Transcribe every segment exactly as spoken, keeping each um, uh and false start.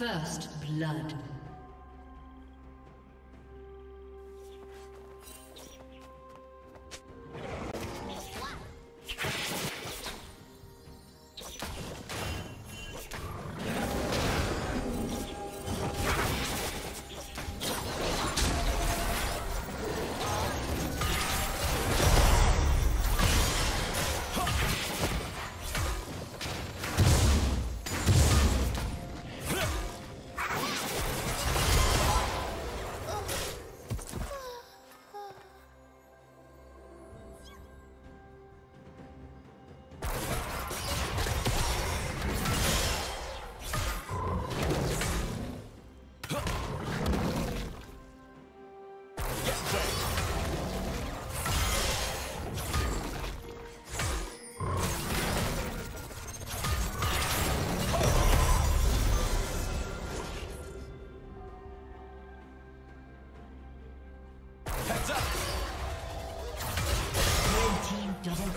First blood.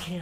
Kill.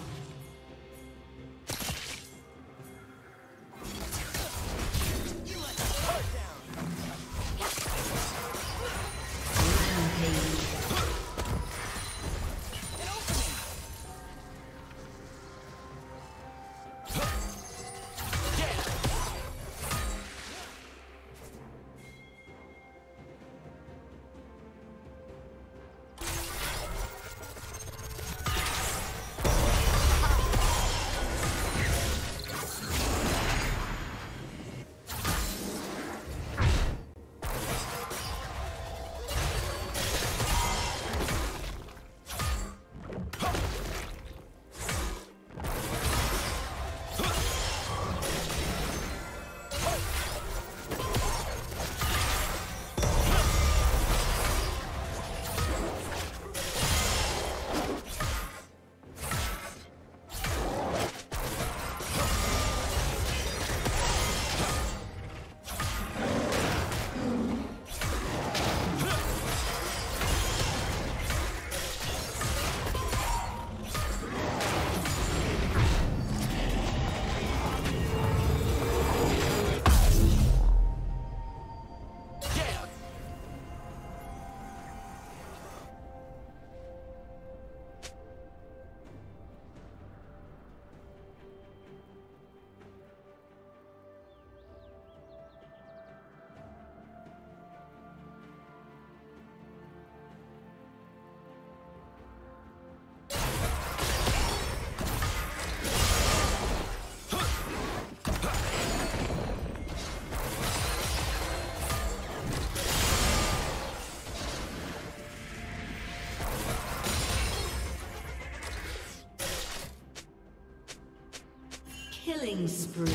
Killing spree.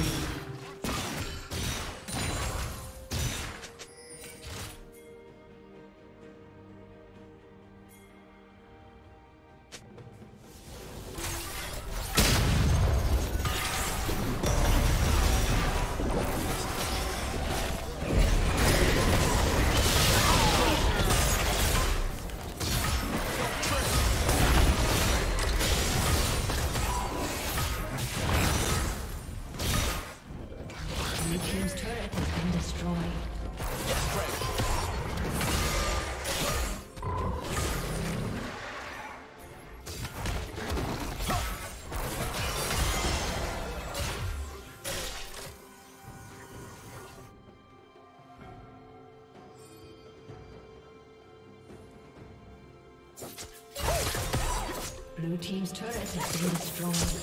Blue team's turret has been destroyed.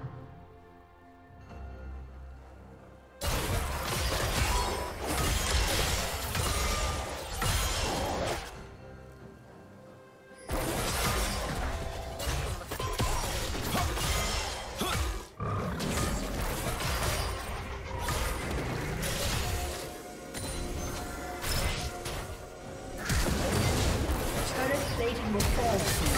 Let's go.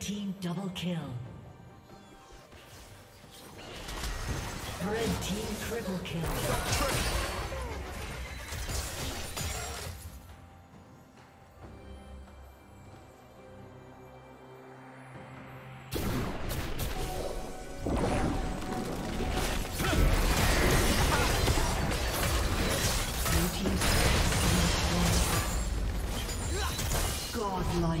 Team double kill. Red team triple kill. Godlike.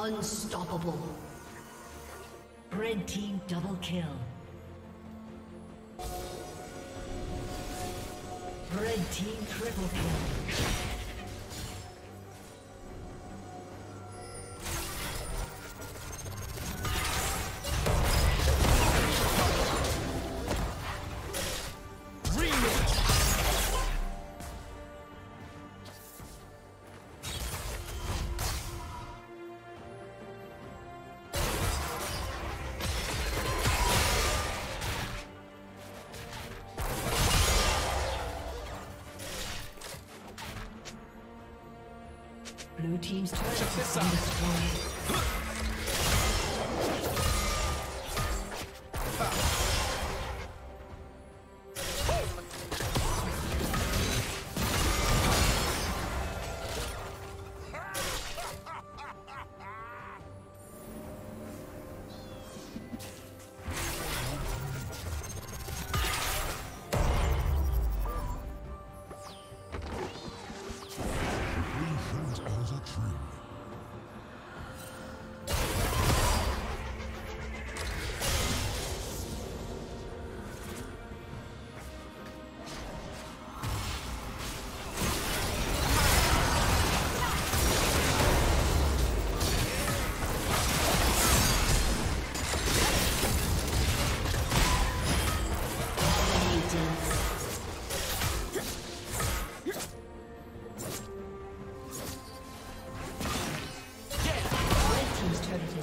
Unstoppable. Red team double kill. Red team triple kill. Blue team's turret has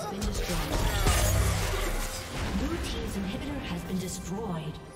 been destroyed. Blue team's inhibitor has been destroyed.